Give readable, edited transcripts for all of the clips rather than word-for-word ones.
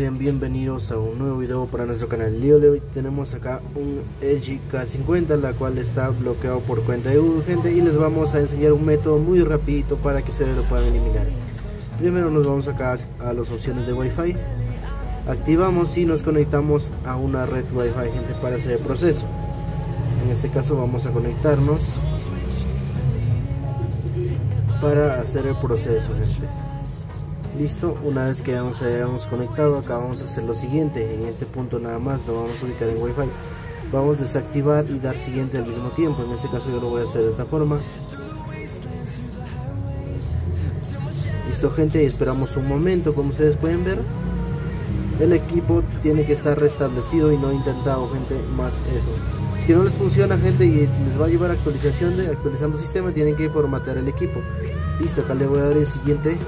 sean bienvenidos a un nuevo video para nuestro canal. El día de hoy tenemos acá un LG K50, la cual está bloqueado por cuenta de Google, gente, y les vamos a enseñar un método muy rapidito para que ustedes lo puedan eliminar. Primero nos vamos acá a las opciones de Wi-Fi, activamos y nos conectamos a una red Wi-Fi, gente, para hacer el proceso. En este caso vamos a conectarnos para hacer el proceso, gente. Listo, una vez que ya nos hayamos conectado, acá vamos a hacer lo siguiente. En este punto nada más nos vamos a ubicar en Wi-Fi, vamos a desactivar y dar siguiente al mismo tiempo. En este caso yo lo voy a hacer de esta forma. Listo, gente, esperamos un momento. Como ustedes pueden ver, el equipo tiene que estar restablecido y no intentado, gente, más eso. Si es que no les funciona, gente, y les va a llevar actualización de actualizando el sistema, tienen que formatear el equipo. Listo, acá le voy a dar el siguiente.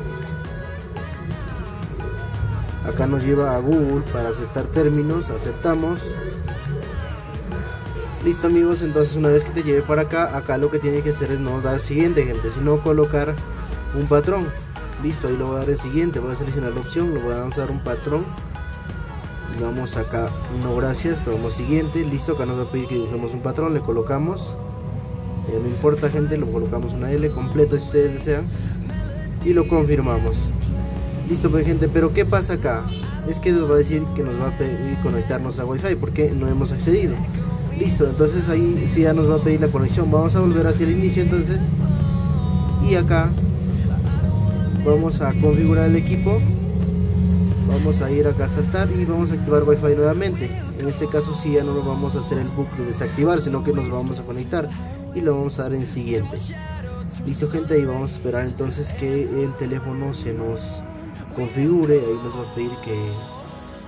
Acá nos lleva a Google para aceptar términos, aceptamos. Listo, amigos, entonces una vez que te lleve para acá, acá lo que tiene que hacer es no dar siguiente, gente, sino colocar un patrón. Listo, ahí lo voy a dar en siguiente, voy a seleccionar la opción, lo voy a lanzar un patrón. Le damos acá no gracias, le damos siguiente. Listo, acá nos va a pedir que dibujemos un patrón, le colocamos. No importa, gente, lo colocamos una L completo si ustedes desean. Y lo confirmamos. Listo, pues, gente, pero ¿qué pasa acá? Es que nos va a decir que nos va a pedir conectarnos a Wi-Fi porque no hemos accedido. Listo, entonces ahí sí ya nos va a pedir la conexión. Vamos a volver hacia el inicio entonces. Y acá vamos a configurar el equipo. Vamos a ir acá a saltar y vamos a activar Wi-Fi nuevamente. En este caso sí ya no lo vamos a hacer el bug de desactivar, sino que nos vamos a conectar y lo vamos a dar en siguiente. Listo, gente, y vamos a esperar entonces que el teléfono se nos configure. Ahí nos va a pedir que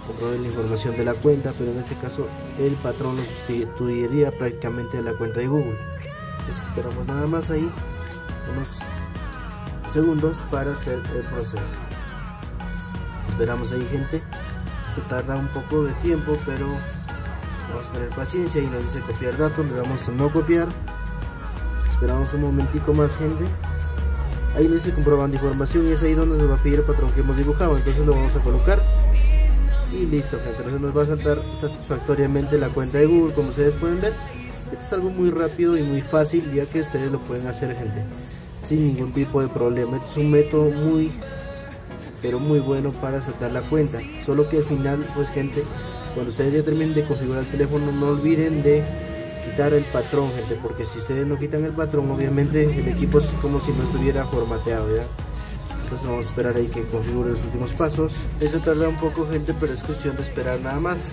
compruebe la información de la cuenta, pero en este caso el patrón lo sustituiría prácticamente a la cuenta de Google. Entonces esperamos nada más ahí unos segundos para hacer el proceso. Esperamos ahí, gente, esto tarda un poco de tiempo, pero vamos a tener paciencia. Y nos dice copiar datos, le damos a no copiar, esperamos un momentico más, gente. Ahí le dice comprobando información y es ahí donde nos va a pedir el patrón que hemos dibujado. Entonces lo vamos a colocar y listo, gente. Entonces nos va a saltar satisfactoriamente la cuenta de Google, como ustedes pueden ver. Esto es algo muy rápido y muy fácil, ya que ustedes lo pueden hacer, gente, sin ningún tipo de problema. Este es un método muy, pero muy bueno para saltar la cuenta. Solo que al final, pues, gente, cuando ustedes ya terminen de configurar el teléfono, no olviden de quitar el patrón, gente, porque si ustedes no quitan el patrón, obviamente el equipo es como si no estuviera formateado, ¿verdad? Entonces vamos a esperar ahí que configure los últimos pasos. Eso tarda un poco, gente, pero es cuestión de esperar nada más.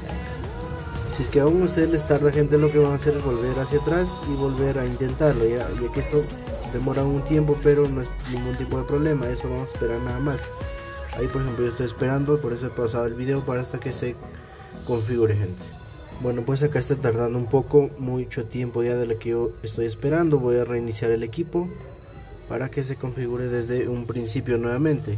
Si es que aún a ustedes les tarda, gente, lo que van a hacer es volver hacia atrás y volver a intentarlo, ya que esto demora un tiempo, pero no es ningún tipo de problema. Eso vamos a esperar nada más. Ahí, por ejemplo, yo estoy esperando, por eso he pasado el video para hasta que se configure, gente. Bueno, pues acá está tardando un poco, mucho tiempo ya de lo que yo estoy esperando. Voy a reiniciar el equipo para que se configure desde un principio nuevamente.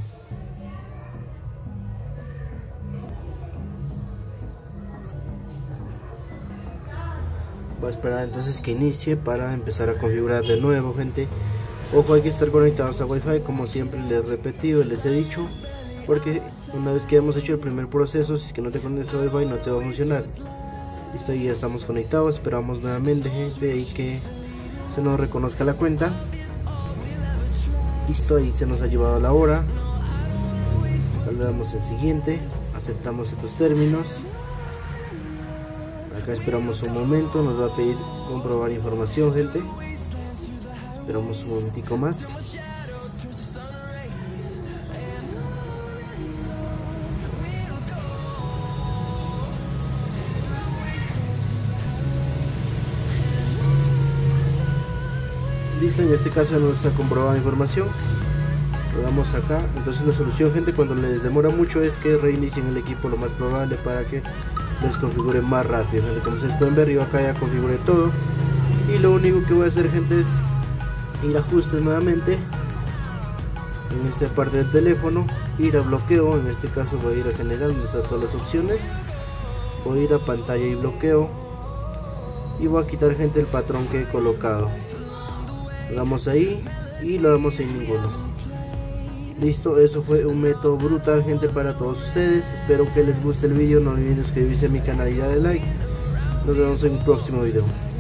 Voy a esperar entonces que inicie para empezar a configurar de nuevo, gente. Ojo, hay que estar conectados a Wi-Fi, como siempre les he repetido, les he dicho, porque una vez que hemos hecho el primer proceso, si es que no te conectas a Wi-Fi no te va a funcionar. Listo, ya estamos conectados, esperamos nuevamente, gente, ahí que se nos reconozca la cuenta. Listo, ahí se nos ha llevado la hora. Acá le damos el siguiente, aceptamos estos términos. Acá esperamos un momento, nos va a pedir comprobar información, gente. Esperamos un momentico más. Listo, en este caso nos ha comprobado información, lo damos acá. Entonces la solución, gente, cuando les demora mucho es que reinicien el equipo lo más probable para que les configure más rápido, gente. Como ustedes pueden ver, yo acá ya configuré todo y lo único que voy a hacer, gente, es ir a ajustes nuevamente en esta parte del teléfono, ir a bloqueo. En este caso voy a ir a general, donde están todas las opciones, voy a ir a pantalla y bloqueo y voy a quitar, gente, el patrón que he colocado. Lo damos ahí y lo damos en ninguno. Listo, eso fue un método brutal, gente, para todos ustedes. Espero que les guste el vídeo. No olviden suscribirse a mi canal y darle like. Nos vemos en un próximo vídeo.